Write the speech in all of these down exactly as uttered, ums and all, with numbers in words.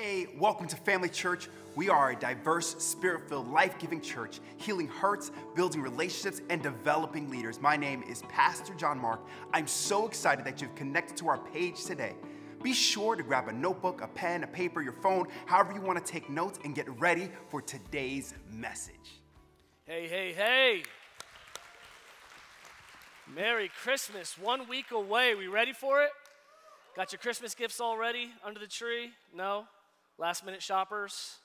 Hey, welcome to Family Church. We are a diverse, spirit-filled, life-giving church, healing hearts, building relationships, and developing leaders. My name is Pastor John Mark. I'm so excited that you've connected to our page today. Be sure to grab a notebook, a pen, a paper, your phone, however you want to take notes, and get ready for today's message. Hey, hey, hey. Merry Christmas. One week away. We ready for it? Got your Christmas gifts already under the tree? No? Last minute shoppers?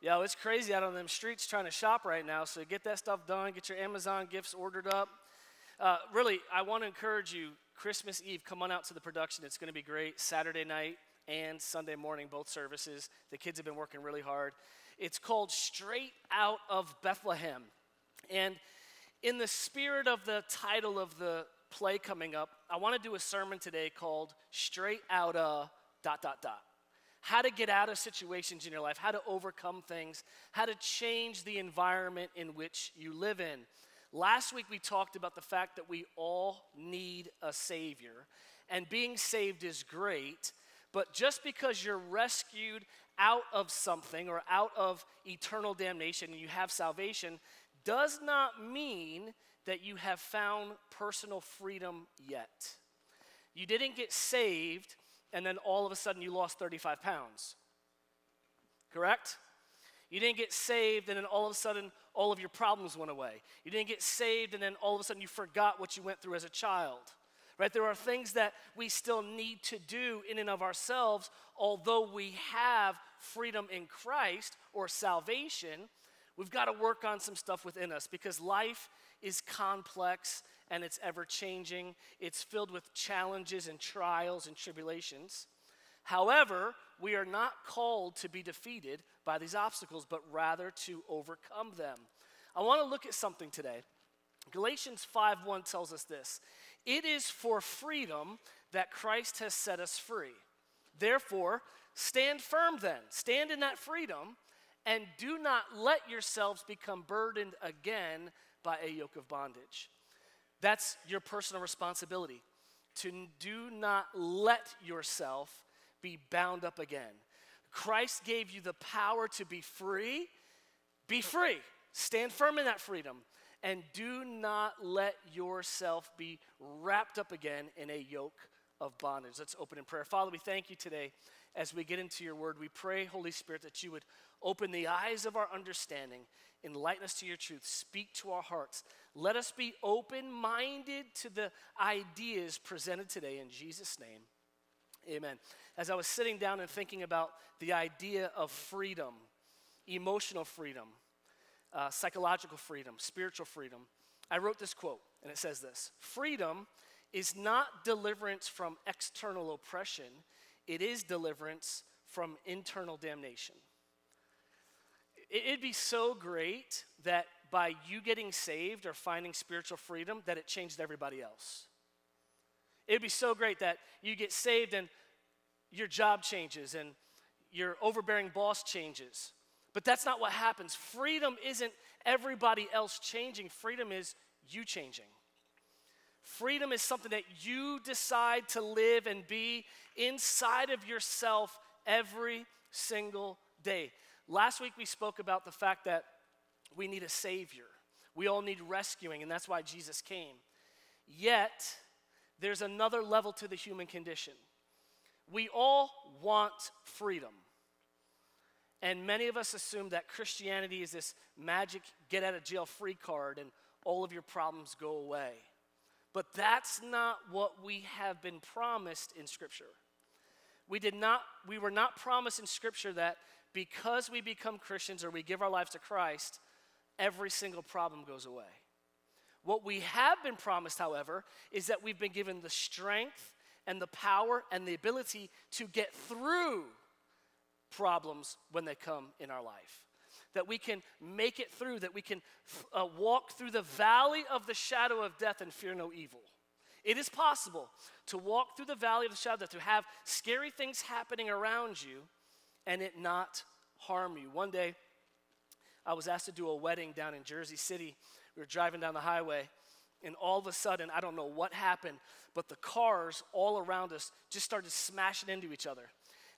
Yo, it's crazy out on them streets trying to shop right now, so get that stuff done. Get your Amazon gifts ordered up. Uh, really, I want to encourage you, Christmas Eve, come on out to the production. It's going to be great. Saturday night and Sunday morning, both services. The kids have been working really hard. It's called Straight Out of Bethlehem. And in the spirit of the title of the play coming up, I want to do a sermon today called Straight Out of dot dot dot. How to get out of situations in your life, how to overcome things, how to change the environment in which you live in. Last week we talked about the fact that we all need a savior, and being saved is great, but just because you're rescued out of something or out of eternal damnation and you have salvation does not mean that you have found personal freedom yet. You didn't get saved and then all of a sudden you lost thirty-five pounds, correct? You didn't get saved and then all of a sudden all of your problems went away. You didn't get saved and then all of a sudden you forgot what you went through as a child, right? There are things that we still need to do in and of ourselves, although we have freedom in Christ or salvation. We've got to work on some stuff within us because life is complex and it's ever-changing. It's filled with challenges and trials and tribulations. However, we are not called to be defeated by these obstacles, but rather to overcome them. I want to look at something today. Galatians five one tells us this. It is for freedom that Christ has set us free. Therefore, stand firm then. Stand in that freedom and do not let yourselves become burdened again by a yoke of bondage. That's your personal responsibility, to do not let yourself be bound up again. Christ gave you the power to be free. Be free. Stand firm in that freedom, and do not let yourself be wrapped up again in a yoke of bondage. Let's open in prayer. Father, we thank you today as we get into your word. We pray, Holy Spirit, that you would open the eyes of our understanding, enlighten us to your truth, speak to our hearts. Let us be open-minded to the ideas presented today in Jesus' name. Amen. As I was sitting down and thinking about the idea of freedom, emotional freedom, uh, psychological freedom, spiritual freedom, I wrote this quote, and it says this: freedom is not deliverance from external oppression. It is deliverance from internal damnation. It'd be so great that by you getting saved or finding spiritual freedom that it changed everybody else. It'd be so great that you get saved and your job changes and your overbearing boss changes. But that's not what happens. Freedom isn't everybody else changing. Freedom is you changing. Freedom is something that you decide to live and be inside of yourself every single day. Last week we spoke about the fact that we need a savior. We all need rescuing, and that's why Jesus came. Yet, there's another level to the human condition. We all want freedom. And many of us assume that Christianity is this magic get-out-of-jail-free card and all of your problems go away. But that's not what we have been promised in Scripture. We did not, we were not promised in Scripture that because we become Christians or we give our lives to Christ, every single problem goes away. What we have been promised, however, is that we've been given the strength and the power and the ability to get through problems when they come in our life. That we can make it through, that we can uh, walk through the valley of the shadow of death and fear no evil. It is possible to walk through the valley of the shadow of death, to have scary things happening around you, and it not harm you. One day, I was asked to do a wedding down in Jersey City. We were driving down the highway, and all of a sudden, I don't know what happened, but the cars all around us just started smashing into each other.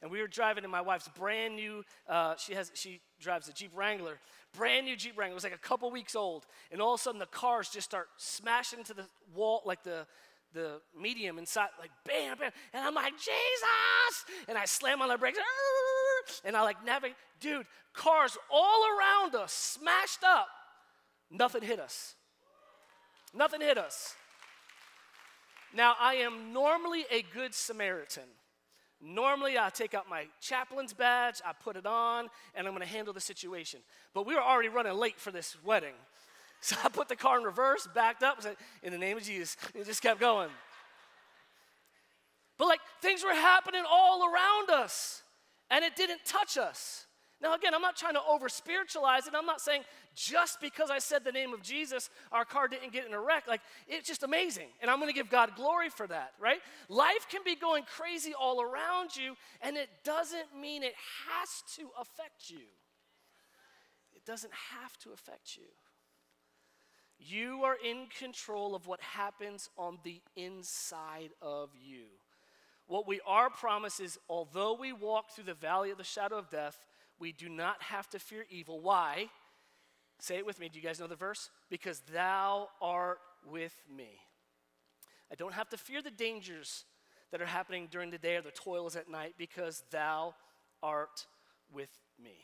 and we were driving in my wife's brand new, uh, she has, she drives a Jeep Wrangler, brand new Jeep Wrangler. It was like a couple weeks old, and all of a sudden the cars just start smashing into the wall, like the, the medium inside, like bam, bam, and I'm like, Jesus, and I slam on the brakes, and I like navigate, dude, cars all around us, smashed up, nothing hit us, nothing hit us. Now, I am normally a good Samaritan. Normally, I take out my chaplain's badge, I put it on, and I'm gonna handle the situation. But we were already running late for this wedding. So I put the car in reverse, backed up, and said, in the name of Jesus, and just kept going. But like, things were happening all around us, and it didn't touch us. Now, again, I'm not trying to over-spiritualize it. I'm not saying just because I said the name of Jesus, our car didn't get in a wreck. Like, it's just amazing, and I'm going to give God glory for that, right? Life can be going crazy all around you, and it doesn't mean it has to affect you. It doesn't have to affect you. You are in control of what happens on the inside of you. What we are promised is, although we walk through the valley of the shadow of death, we do not have to fear evil. Why? Say it with me. Do you guys know the verse? Because thou art with me. I don't have to fear the dangers that are happening during the day or the toils at night, because thou art with me.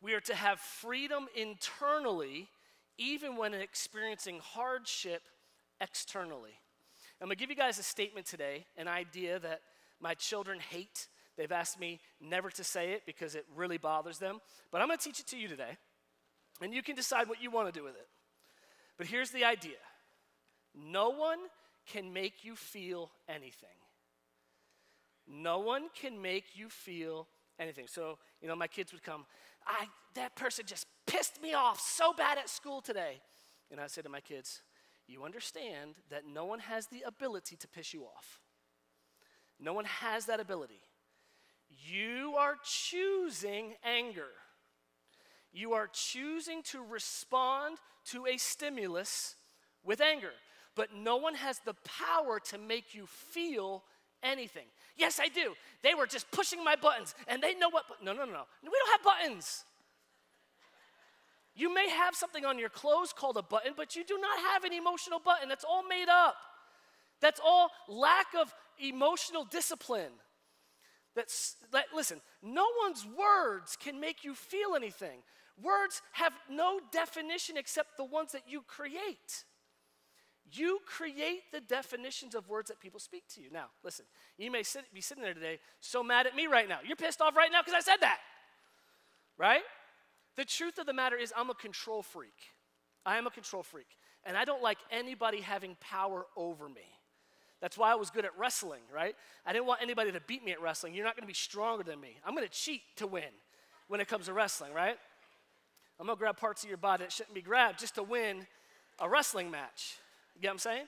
We are to have freedom internally, even when experiencing hardship externally. I'm going to give you guys a statement today, an idea that my children hate. They've asked me never to say it because it really bothers them. But I'm going to teach it to you today, and you can decide what you want to do with it. But here's the idea. No one can make you feel anything. No one can make you feel anything. So, you know, my kids would come, I, that person just pissed me off so bad at school today. And I'd say to my kids, you understand that no one has the ability to piss you off. No one has that ability. You are choosing anger. You are choosing to respond to a stimulus with anger. But no one has the power to make you feel anything. Yes, I do. They were just pushing my buttons, and they know what. Bu- no, no, no, no. We don't have buttons. You may have something on your clothes called a button, but you do not have an emotional button. That's all made up. That's all lack of emotional discipline. That's, that, listen, no one's words can make you feel anything. Words have no definition except the ones that you create. You create the definitions of words that people speak to you. Now, listen, you may sit, be sitting there today so mad at me right now. You're pissed off right now because I said that, right? The truth of the matter is, I'm a control freak. I am a control freak, and I don't like anybody having power over me. That's why I was good at wrestling, right? I didn't want anybody to beat me at wrestling. You're not going to be stronger than me. I'm going to cheat to win when it comes to wrestling, right? I'm going to grab parts of your body that shouldn't be grabbed just to win a wrestling match. You get what I'm saying?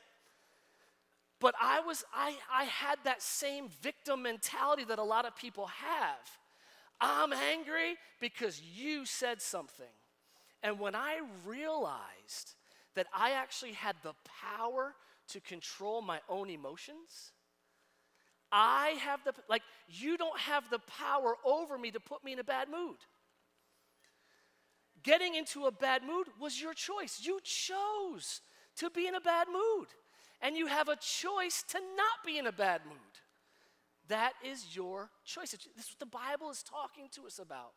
But I was, I, I had that same victim mentality that a lot of people have. I'm angry because you said something. And when I realized that I actually had the power to control my own emotions, I have the, like, you don't have the power over me to put me in a bad mood. Getting into a bad mood was your choice. You chose to be in a bad mood, and you have a choice to not be in a bad mood. That is your choice. This is what the Bible is talking to us about.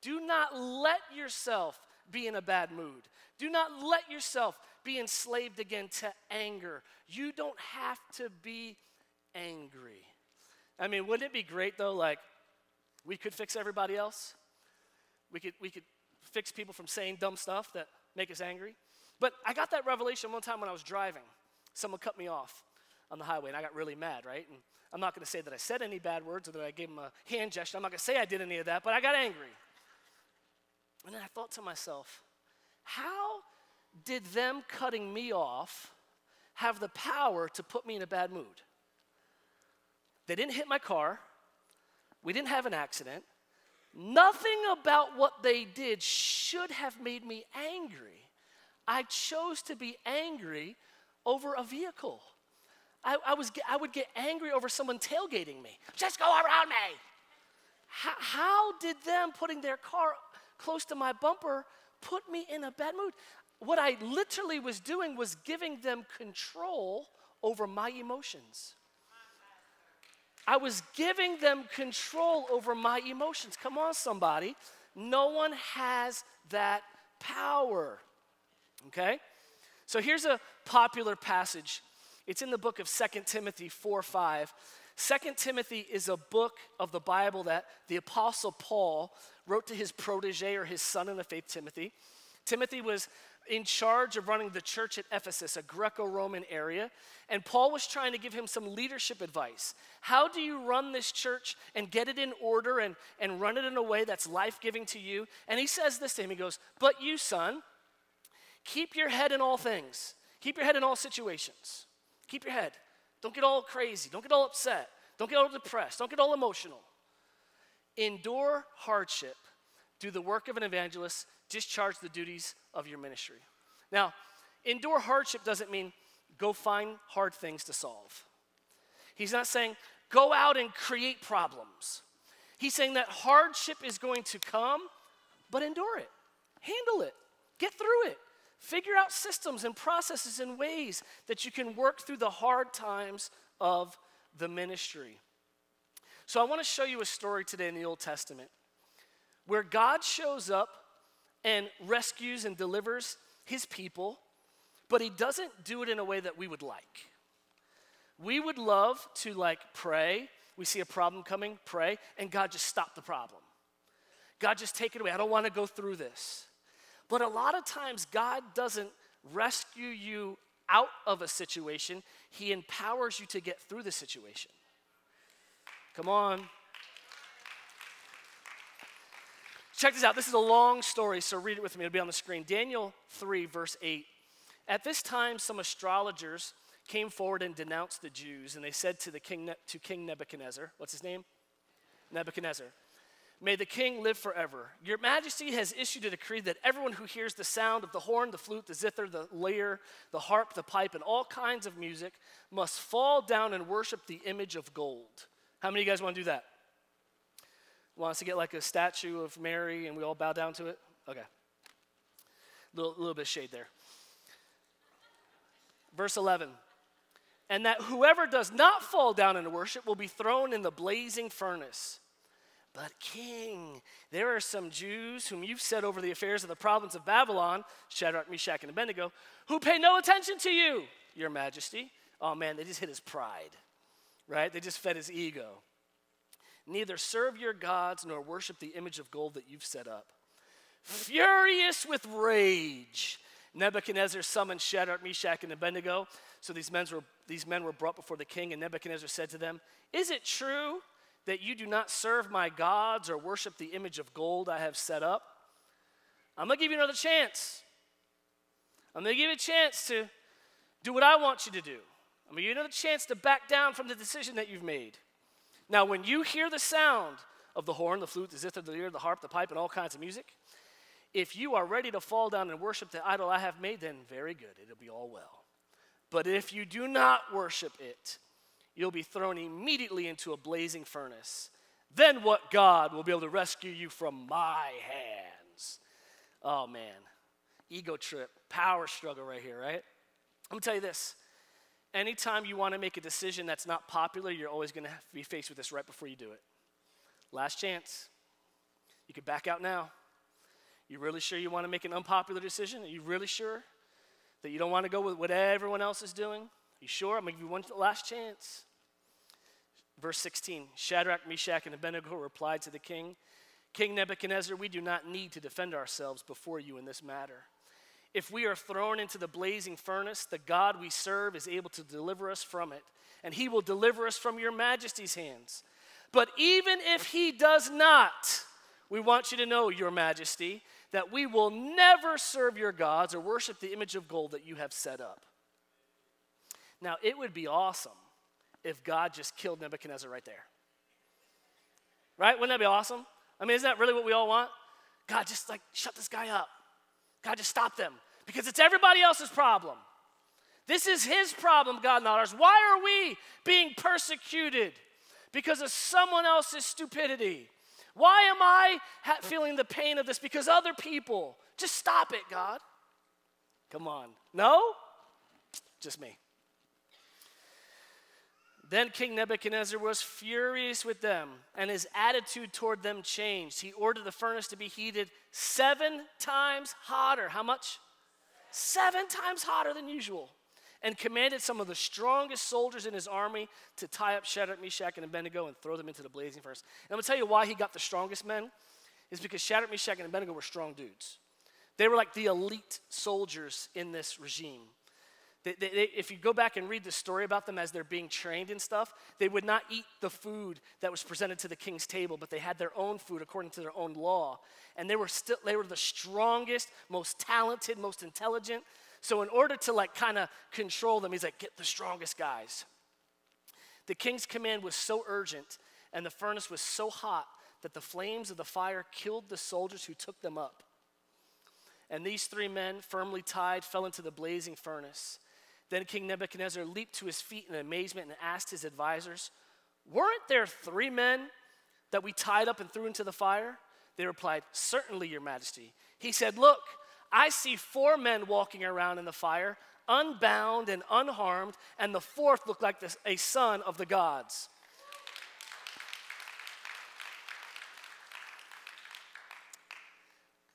Do not let yourself be in a bad mood. Do not let yourself be enslaved again to anger. You don't have to be angry. I mean, wouldn't it be great though, like, we could fix everybody else? We could, we could fix people from saying dumb stuff that make us angry. But I got that revelation one time when I was driving. Someone cut me off on the highway, and I got really mad, right? And I'm not going to say that I said any bad words or that I gave them a hand gesture. I'm not going to say I did any of that, but I got angry. And then I thought to myself, how did them cutting me off have the power to put me in a bad mood? They didn't hit my car. We didn't have an accident. Nothing about what they did should have made me angry. I chose to be angry over a vehicle. I, I, was, I would get angry over someone tailgating me. Just go around me. How, how did them putting their car close to my bumper put me in a bad mood? What I literally was doing was giving them control over my emotions. I was giving them control over my emotions. Come on, somebody. No one has that power, okay? So here's a popular passage. It's in the book of Second Timothy four five. Second Timothy is a book of the Bible that the Apostle Paul wrote to his protege or his son in the faith, Timothy. Timothy was in charge of running the church at Ephesus, a Greco-Roman area, and Paul was trying to give him some leadership advice. How do you run this church and get it in order and, and run it in a way that's life-giving to you? And he says this to him, he goes, "But you, son, keep your head in all things. Keep your head in all situations. Keep your head. Don't get all crazy. Don't get all upset. Don't get all depressed. Don't get all emotional. Endure hardship. Do the work of an evangelist. Discharge the duties of your ministry." Now, endure hardship doesn't mean go find hard things to solve. He's not saying go out and create problems. He's saying that hardship is going to come, but endure it. Handle it. Get through it. Figure out systems and processes and ways that you can work through the hard times of the ministry. So I want to show you a story today in the Old Testament where God shows up and rescues and delivers his people, but he doesn't do it in a way that we would like. We would love to like pray, we see a problem coming, pray, and God just stop the problem. God just take it away, I don't wanna go through this. But a lot of times God doesn't rescue you out of a situation, he empowers you to get through the situation. Come on. Check this out. This is a long story, so read it with me. It'll be on the screen. Daniel three, verse eight. At this time, some astrologers came forward and denounced the Jews, and they said to the king, to King Nebuchadnezzar, what's his name? Nebuchadnezzar. May the king live forever. Your majesty has issued a decree that everyone who hears the sound of the horn, the flute, the zither, the lyre, the harp, the pipe, and all kinds of music must fall down and worship the image of gold. How many of you guys want to do that? Want us to get like a statue of Mary and we all bow down to it? Okay. A little, little bit of shade there. Verse eleven. And that whoever does not fall down into worship will be thrown in the blazing furnace. But king, there are some Jews whom you've set over the affairs of the province of Babylon, Shadrach, Meshach, and Abednego, who pay no attention to you, your majesty. Oh man, they just hit his pride, right? They just fed his ego. Neither serve your gods nor worship the image of gold that you've set up. Furious with rage, Nebuchadnezzar summoned Shadrach, Meshach, and Abednego. So these men were, these men were brought before the king, and Nebuchadnezzar said to them, "Is it true that you do not serve my gods or worship the image of gold I have set up? I'm going to give you another chance. I'm going to give you a chance to do what I want you to do. I'm going to give you another chance to back down from the decision that you've made. Now, when you hear the sound of the horn, the flute, the zither, the lyre, the harp, the pipe, and all kinds of music, if you are ready to fall down and worship the idol I have made, then very good, it'll be all well. But if you do not worship it, you'll be thrown immediately into a blazing furnace. Then what God will be able to rescue you from my hands?" Oh, man. Ego trip, power struggle right here, right? I'm going to tell you this. Anytime you want to make a decision that's not popular, you're always going to have to be faced with this right before you do it. Last chance. You could back out now. You really sure you want to make an unpopular decision? Are you really sure that you don't want to go with what everyone else is doing? Are you sure? I'm going to give you one last chance. Verse sixteen, Shadrach, Meshach, and Abednego replied to the king, "King Nebuchadnezzar, we do not need to defend ourselves before you in this matter. If we are thrown into the blazing furnace, the God we serve is able to deliver us from it, and he will deliver us from your majesty's hands. But even if he does not, we want you to know, your majesty, that we will never serve your gods or worship the image of gold that you have set up." Now, it would be awesome if God just killed Nebuchadnezzar right there. Right? Wouldn't that be awesome? I mean, isn't that really what we all want? God, just like shut this guy up. God, just stop them, because it's everybody else's problem. This is his problem, God, not ours. Why are we being persecuted? Because of someone else's stupidity Why am I ha- feeling the pain of this? Because other people. Just stop it, God. Come on. No? Just me. Then King Nebuchadnezzar was furious with them, and his attitude toward them changed. He ordered the furnace to be heated seven times hotter. How much? Seven times hotter than usual. And commanded some of the strongest soldiers in his army to tie up Shadrach, Meshach, and Abednego and throw them into the blazing furnace. And I'm going to tell you why he got the strongest men. It's because Shadrach, Meshach, and Abednego were strong dudes. They were like the elite soldiers in this regime. They, they, they, if you go back and read the story about them as they're being trained and stuff, they would not eat the food that was presented to the king's table, but they had their own food according to their own law. And they were still they were the strongest, most talented, most intelligent. So in order to like kind of control them, he's like, get the strongest guys. The king's command was so urgent and the furnace was so hot that the flames of the fire killed the soldiers who took them up. And these three men, firmly tied, fell into the blazing furnace. Then King Nebuchadnezzar leaped to his feet in amazement and asked his advisors, weren't there three men that we tied up and threw into the fire? They replied, certainly, Your Majesty. He said, look, I see four men walking around in the fire, unbound and unharmed, and the fourth looked like this, a son of the gods.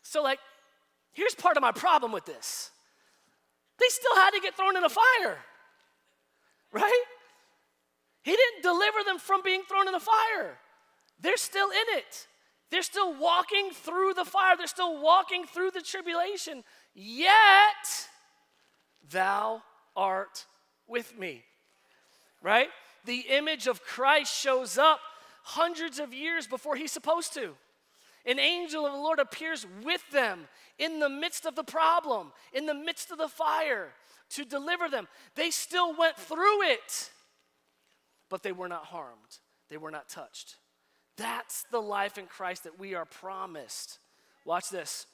So, like, here's part of my problem with this. They still had to get thrown in the fire, right? He didn't deliver them from being thrown in the fire. They're still in it. They're still walking through the fire. They're still walking through the tribulation. Yet, thou art with me, right? The image of Christ shows up hundreds of years before he's supposed to. An angel of the Lord appears with them in the midst of the problem, in the midst of the fire, to deliver them. They still went through it, but they were not harmed. They were not touched. That's the life in Christ that we are promised. Watch this.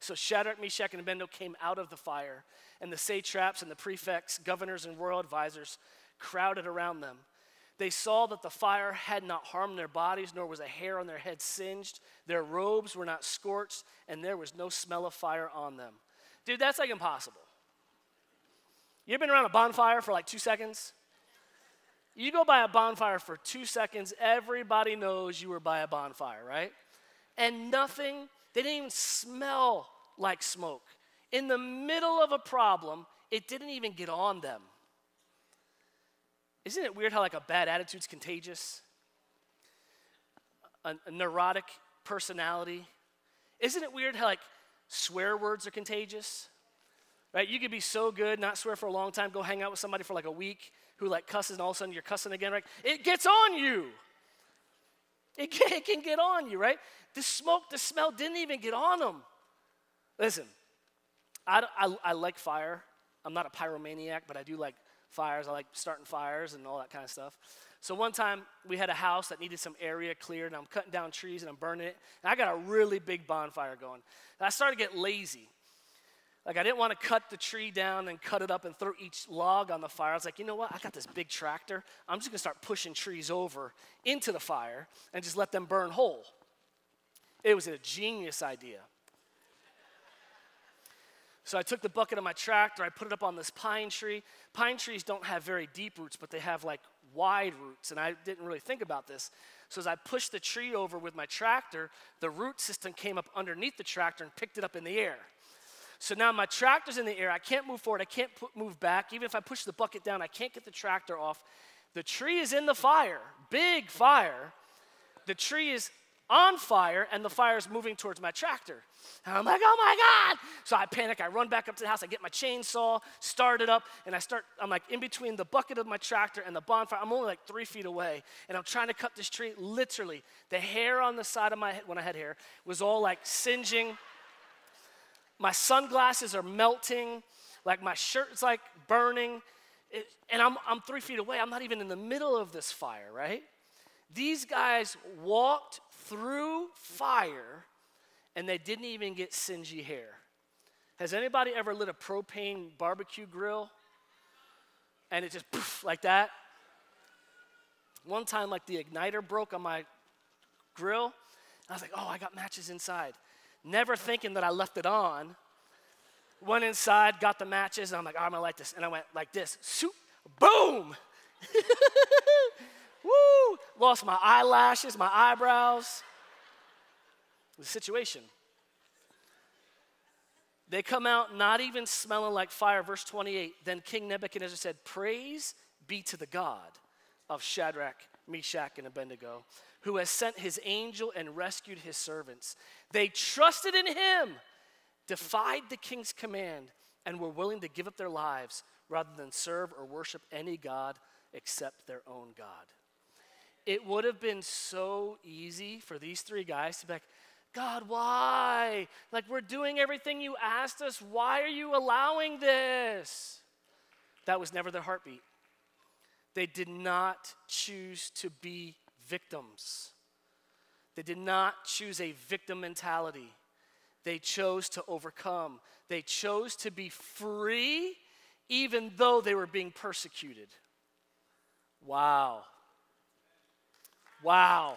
So Shadrach, Meshach, and Abednego came out of the fire, and the satraps and the prefects, governors, and royal advisors crowded around them. They saw that the fire had not harmed their bodies, nor was a hair on their head singed. Their robes were not scorched, and there was no smell of fire on them. Dude, that's like impossible. You've been around a bonfire for like two seconds? You go by a bonfire for two seconds, everybody knows you were by a bonfire, right? And nothing, they didn't even smell like smoke. In the middle of a problem, it didn't even get on them. Isn't it weird how like a bad attitude's contagious? A, a neurotic personality. Isn't it weird how like swear words are contagious? Right? You could be so good, not swear for a long time, go hang out with somebody for like a week, who like cusses and all of a sudden you're cussing again, right? It gets on you. It can, it can get on you, right? The smoke, the smell didn't even get on them. Listen, I, I, I like fire. I'm not a pyromaniac, but I do like fires. I like starting fires and all that kind of stuff. So one time we had a house that needed some area cleared, and I'm cutting down trees and I'm burning it. And I got a really big bonfire going. And I started to get lazy. Like, I didn't want to cut the tree down and cut it up and throw each log on the fire. I was like, you know what? I got this big tractor. I'm just going to start pushing trees over into the fire and just let them burn whole. It was a genius idea. So I took the bucket of my tractor. I put it up on this pine tree. Pine trees don't have very deep roots, but they have, like, wide roots, and I didn't really think about this. So as I pushed the tree over with my tractor, the root system came up underneath the tractor and picked it up in the air. So now my tractor's in the air. I can't move forward. I can't put, move back. Even if I push the bucket down, I can't get the tractor off. The tree is in the fire, big fire. The tree is on fire, and the fire is moving towards my tractor. And I'm like, oh, my God. So I panic. I run back up to the house. I get my chainsaw, start it up, and I start, I'm like in between the bucket of my tractor and the bonfire. I'm only like three feet away, and I'm trying to cut this tree. Literally, the hair on the side of my head, when I had hair, was all like singeing. My sunglasses are melting, like my shirt's like burning, it, and I'm, I'm three feet away. I'm not even in the middle of this fire, right? These guys walked through fire, and they didn't even get singy hair. Has anybody ever lit a propane barbecue grill, and it just poof, like that? One time, like, the igniter broke on my grill, I was like, oh, I got matches inside. Never thinking that I left it on. Went inside, got the matches, and I'm like, oh, I'm gonna light this. And I went like this, shoot, boom. Woo, lost my eyelashes, my eyebrows. The situation. They come out not even smelling like fire. Verse twenty-eight, then King Nebuchadnezzar said, praise be to the God of Shadrach, Meshach, and Abednego, who has sent his angel and rescued his servants. They trusted in him, defied the king's command, and were willing to give up their lives rather than serve or worship any god except their own God. It would have been so easy for these three guys to be like, God, why? Like, we're doing everything you asked us. Why are you allowing this? That was never their heartbeat. They did not choose to be victims. They did not choose a victim mentality. They chose to overcome. They chose to be free even though they were being persecuted. Wow. Wow.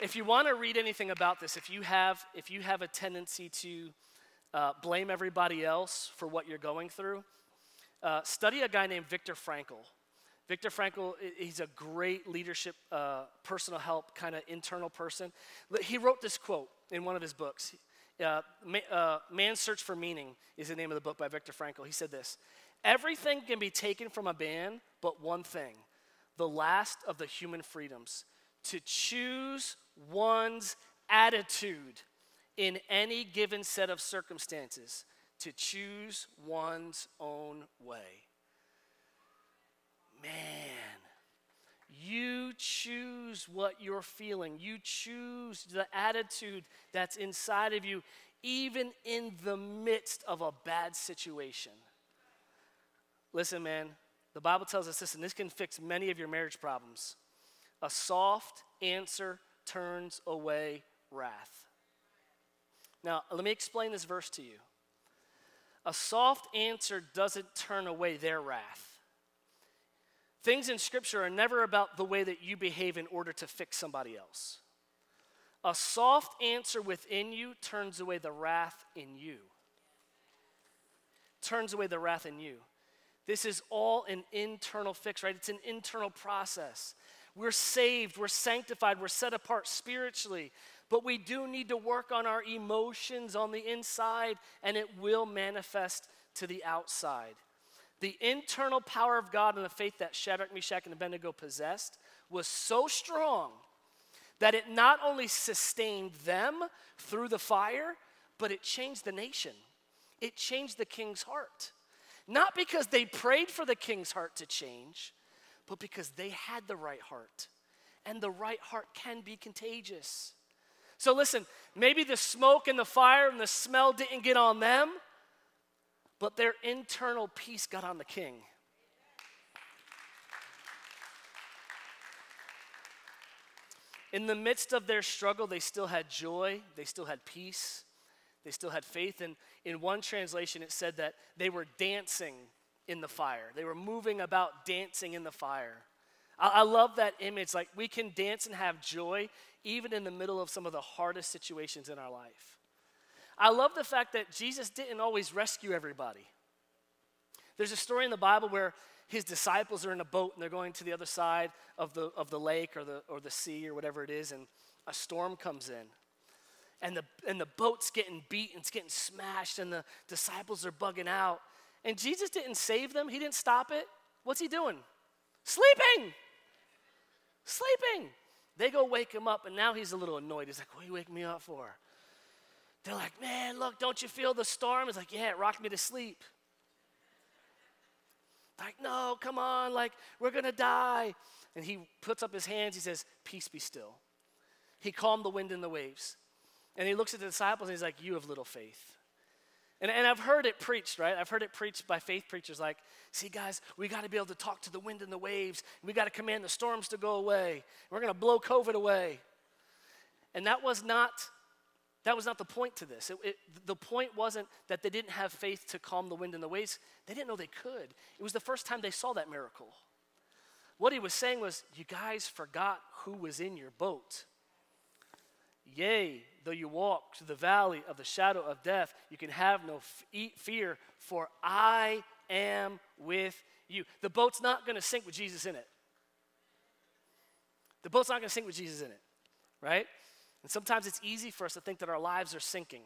If you want to read anything about this, if you have, if you have a tendency to uh, blame everybody else for what you're going through, uh, study a guy named Viktor Frankl. Viktor Frankl, he's a great leadership, uh, personal help, kind of internal person. He wrote this quote in one of his books. Uh, uh, Man's Search for Meaning is the name of the book by Viktor Frankl. He said this, everything can be taken from a man but one thing, the last of the human freedoms, to choose one's attitude in any given set of circumstances, to choose one's own way. Man, you choose what you're feeling. You choose the attitude that's inside of you, even in the midst of a bad situation. Listen, man, the Bible tells us this, and this can fix many of your marriage problems. A soft answer turns away wrath. Now, let me explain this verse to you. A soft answer doesn't turn away their wrath. Things in Scripture are never about the way that you behave in order to fix somebody else. A soft answer within you turns away the wrath in you. Turns away the wrath in you. This is all an internal fix, right? It's an internal process. We're saved, we're sanctified, we're set apart spiritually, but we do need to work on our emotions on the inside, and it will manifest to the outside. The internal power of God and the faith that Shadrach, Meshach, and Abednego possessed was so strong that it not only sustained them through the fire, but it changed the nation. It changed the king's heart. Not because they prayed for the king's heart to change, but because they had the right heart. And the right heart can be contagious. So listen, maybe the smoke and the fire and the smell didn't get on them, but their internal peace got on the king. In the midst of their struggle, they still had joy, they still had peace, they still had faith. And in one translation, it said that they were dancing in the fire. They were moving about dancing in the fire. I, I love that image. Like, we can dance and have joy even in the middle of some of the hardest situations in our life. I love the fact that Jesus didn't always rescue everybody. There's a story in the Bible where his disciples are in a boat and they're going to the other side of the, of the lake or the, or the sea or whatever it is, and a storm comes in. And the, and the boat's getting beat and it's getting smashed and the disciples are bugging out. And Jesus didn't save them. He didn't stop it. What's he doing? Sleeping. Sleeping. They go wake him up, and now he's a little annoyed. He's like, what are you waking me up for? They're like, man, look, don't you feel the storm? He's like, yeah, it rocked me to sleep. Like, no, come on, like, we're going to die. And he puts up his hands. He says, peace be still. He calmed the wind and the waves. And he looks at the disciples, and he's like, you have little faith. And, and I've heard it preached, right? I've heard it preached by faith preachers like, see, guys, we got to be able to talk to the wind and the waves. We got to command the storms to go away. We're going to blow COVID away. And that was not, that was not the point to this. It, it, the point wasn't that they didn't have faith to calm the wind and the waves. They didn't know they could. It was the first time they saw that miracle. What he was saying was, you guys forgot who was in your boat. Yea, though you walk through the valley of the shadow of death, you can have no f- fear, for I am with you. The boat's not going to sink with Jesus in it. The boat's not going to sink with Jesus in it, right? And sometimes it's easy for us to think that our lives are sinking,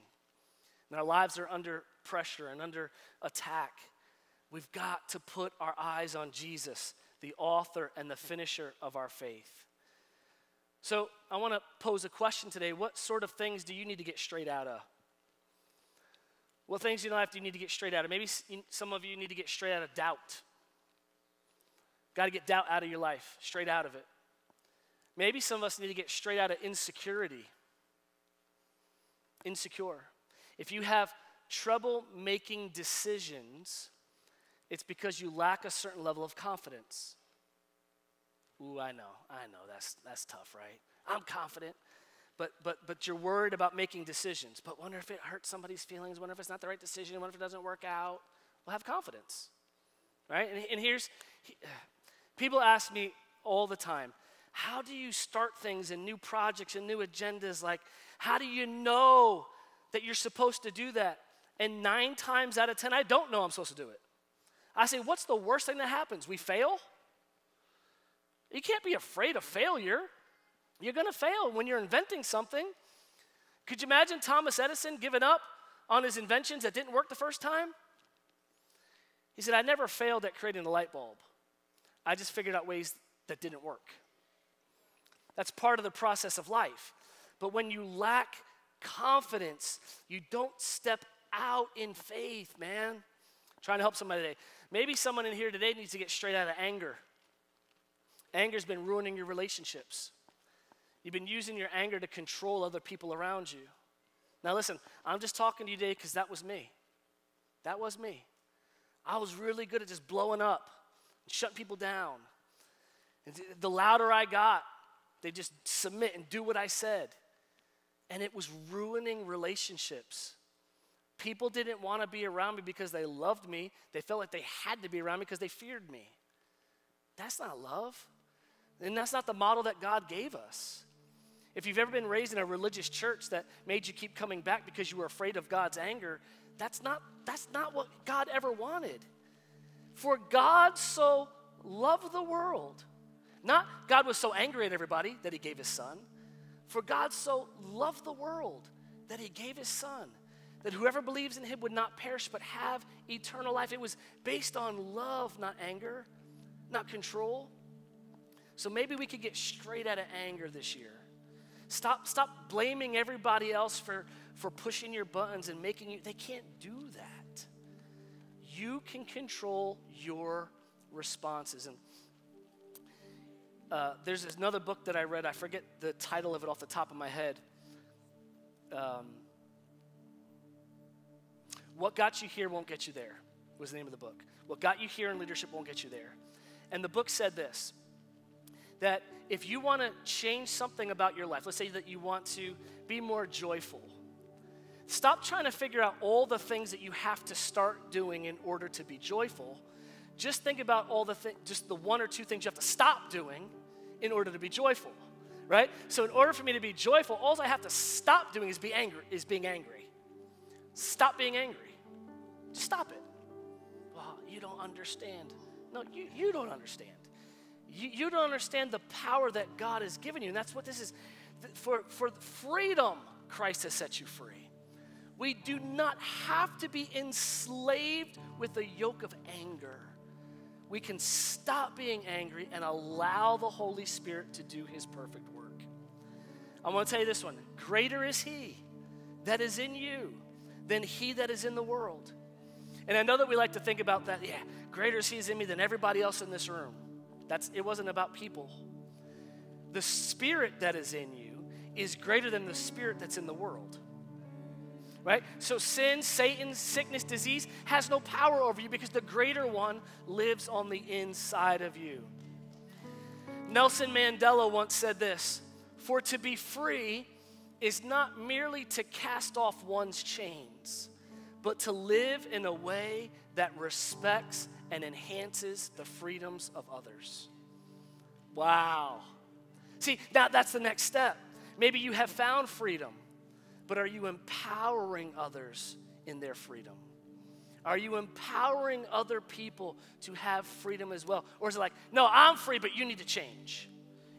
and our lives are under pressure and under attack. We've got to put our eyes on Jesus, the author and the finisher of our faith. So I want to pose a question today. What sort of things do you need to get straight out of? What things in life do you need to get straight out of? Maybe some of you need to get straight out of doubt. Got to get doubt out of your life, straight out of it. Maybe some of us need to get straight out of insecurity. Insecure. If you have trouble making decisions, it's because you lack a certain level of confidence. Ooh, I know, I know, that's that's tough, right? I'm confident, but but but you're worried about making decisions. But wonder if it hurts somebody's feelings, wonder if it's not the right decision, wonder if it doesn't work out. Well, have confidence, right? And, and here's, people ask me all the time, how do you start things and new projects and new agendas? Like, how do you know that you're supposed to do that? And nine times out of ten, I don't know I'm supposed to do it. I say, what's the worst thing that happens? We fail? You can't be afraid of failure. You're going to fail when you're inventing something. Could you imagine Thomas Edison giving up on his inventions that didn't work the first time? He said, I never failed at creating a light bulb. I just figured out ways that didn't work. That's part of the process of life. But when you lack confidence, you don't step out in faith, man. I'm trying to help somebody today. Maybe someone in here today needs to get straight out of anger. Anger's been ruining your relationships. You've been using your anger to control other people around you. Now listen, I'm just talking to you today because that was me. That was me. I was really good at just blowing up and shutting people down. And the louder I got, they just submit and do what I said. And it was ruining relationships. People didn't want to be around me because they loved me. They felt like they had to be around me because they feared me. That's not love. And that's not the model that God gave us. If you've ever been raised in a religious church that made you keep coming back because you were afraid of God's anger, that's not, that's not what God ever wanted. For God so loved the world. Not God was so angry at everybody that he gave his son. For God so loved the world that he gave his son, that whoever believes in him would not perish but have eternal life. It was based on love, not anger, not control. So maybe we could get straight out of anger this year. Stop, stop blaming everybody else for, for pushing your buttons and making you. They can't do that. You can control your responses. And Uh, there's another book that I read. I forget the title of it off the top of my head. Um, What Got You Here Won't Get You There was the name of the book. What got you here in leadership won't get you there. And the book said this, that if you want to change something about your life, let's say that you want to be more joyful, stop trying to figure out all the things that you have to start doing in order to be joyful. Just think about all the things, just the one or two things you have to stop doing in order to be joyful, right? So in order for me to be joyful, all I have to stop doing is be angry, is being angry. Stop being angry. Stop it. Well, you don't understand. No, you, you don't understand. You, you don't understand the power that God has given you, and that's what this is. For, for freedom, Christ has set you free. We do not have to be enslaved with the yoke of anger. We can stop being angry and allow the Holy Spirit to do his perfect work. I want to tell you this one. Greater is he that is in you than he that is in the world. And I know that we like to think about that. Yeah, greater is he is in me than everybody else in this room. That's, it wasn't about people. The spirit that is in you is greater than the spirit that's in the world. Right? So sin, Satan, sickness, disease has no power over you because the greater one lives on the inside of you. Nelson Mandela once said this, "For to be free is not merely to cast off one's chains, but to live in a way that respects and enhances the freedoms of others." Wow. See, now that's the next step. Maybe you have found freedom, but are you empowering others in their freedom? Are you empowering other people to have freedom as well? Or is it like, no, I'm free, but you need to change.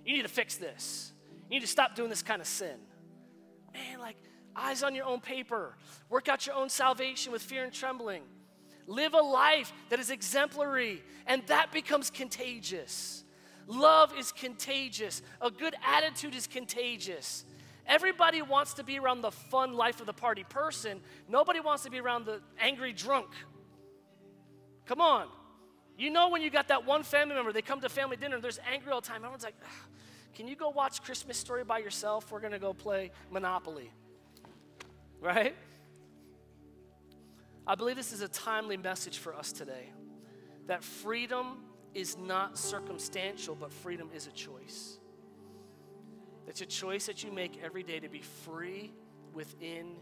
You need to fix this. You need to stop doing this kind of sin. Man, like, eyes on your own paper. Work out your own salvation with fear and trembling. Live a life that is exemplary, and that becomes contagious. Love is contagious. A good attitude is contagious. Everybody wants to be around the fun life of the party person. Nobody wants to be around the angry drunk. Come on. You know when you got that one family member, they come to family dinner, there's angry all the time. Everyone's like, can you go watch Christmas Story by yourself? We're going to go play Monopoly. Right? I believe this is a timely message for us today. That freedom is not circumstantial, but freedom is a choice. It's a choice that you make every day to be free within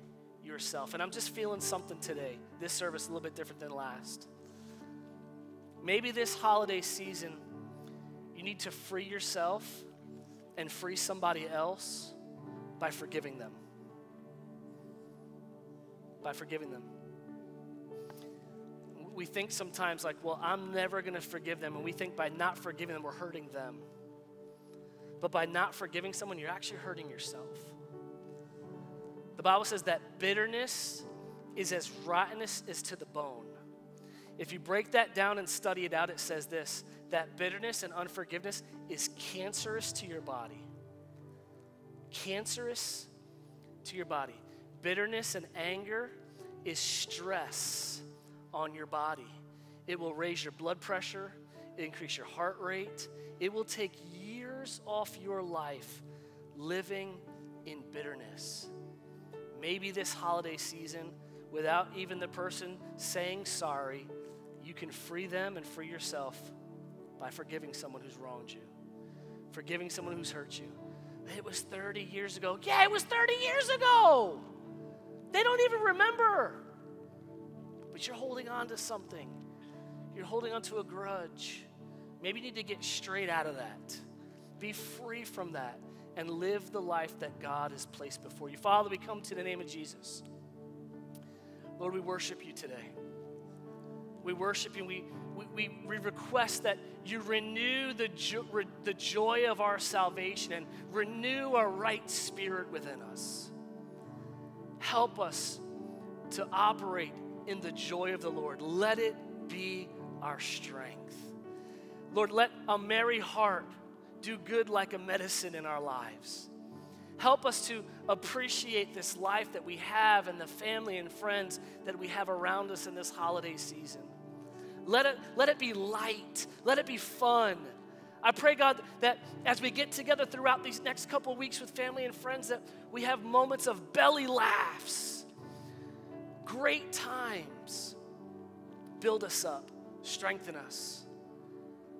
yourself. And I'm just feeling something today. This service is a little bit different than last. Maybe this holiday season, you need to free yourself and free somebody else by forgiving them. By forgiving them. We think sometimes like, well, I'm never going to forgive them. And we think by not forgiving them, we're hurting them. But by not forgiving someone, you're actually hurting yourself. The Bible says that bitterness is as rottenness as to the bone. If you break that down and study it out, it says this, that bitterness and unforgiveness is cancerous to your body. Cancerous to your body. Bitterness and anger is stress on your body. It will raise your blood pressure, increase your heart rate. It will take years off your life living in bitterness. Maybe this holiday season, without even the person saying sorry, you can free them and free yourself by forgiving someone who's wronged you, forgiving someone who's hurt you. It was thirty years ago. Yeah, it was thirty years ago. They don't even remember. But you're holding on to something. You're holding on to a grudge. Maybe you need to get straight out of that. Be free from that and live the life that God has placed before you. Father, we come to the name of Jesus. Lord, we worship you today. We worship you. We, we, we request that you renew the, jo- re- the joy of our salvation and renew a right spirit within us. Help us to operate in the joy of the Lord. Let it be our strength. Lord, let a merry heart do good like a medicine in our lives. Help us to appreciate this life that we have and the family and friends that we have around us in this holiday season. Let it, let it be light. Let it be fun. I pray, God, that as we get together throughout these next couple weeks with family and friends, that we have moments of belly laughs, great times. Build us up. Strengthen us.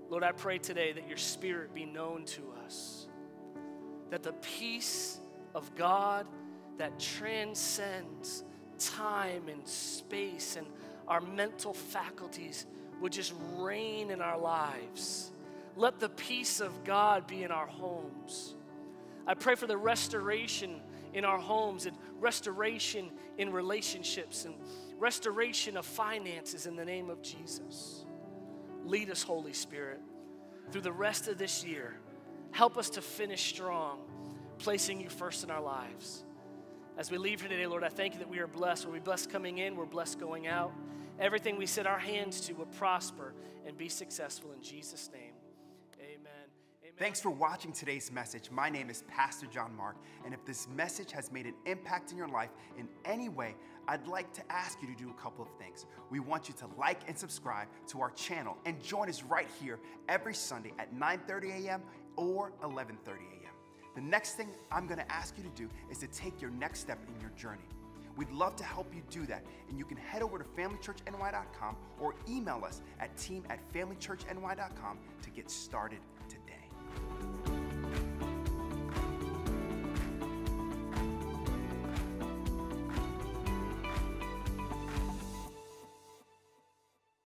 Lord, I pray today that your spirit be known to us, that the peace of God that transcends time and space and our mental faculties would just reign in our lives. Let the peace of God be in our homes. I pray for the restoration in our homes and restoration in relationships and restoration of finances in the name of Jesus. Lead us, Holy Spirit, through the rest of this year. Help us to finish strong, placing you first in our lives. As we leave here today, Lord, I thank you that we are blessed. We're blessed coming in. We're blessed going out. Everything we set our hands to will prosper and be successful in Jesus' name. Amen. Amen. Thanks for watching today's message. My name is Pastor John Mark, and if this message has made an impact in your life in any way, I'd like to ask you to do a couple of things. We want you to like and subscribe to our channel and join us right here every Sunday at nine thirty a m or eleven thirty a m The next thing I'm gonna ask you to do is to take your next step in your journey. We'd love to help you do that, and you can head over to family church N Y dot com or email us at team at family church N Y dot com to get started.